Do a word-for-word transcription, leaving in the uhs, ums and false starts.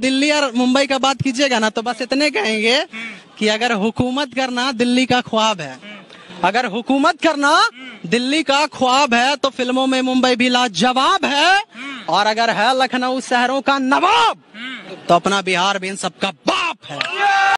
दिल्ली और मुंबई का बात कीजिएगा ना तो बस इतने कहेंगे कि अगर हुकूमत करना दिल्ली का ख्वाब है, अगर हुकूमत करना दिल्ली का ख्वाब है तो फिल्मों में मुंबई भी लाजवाब है, और अगर है लखनऊ शहरों का नवाब तो अपना बिहार भी इन सबका बाप है।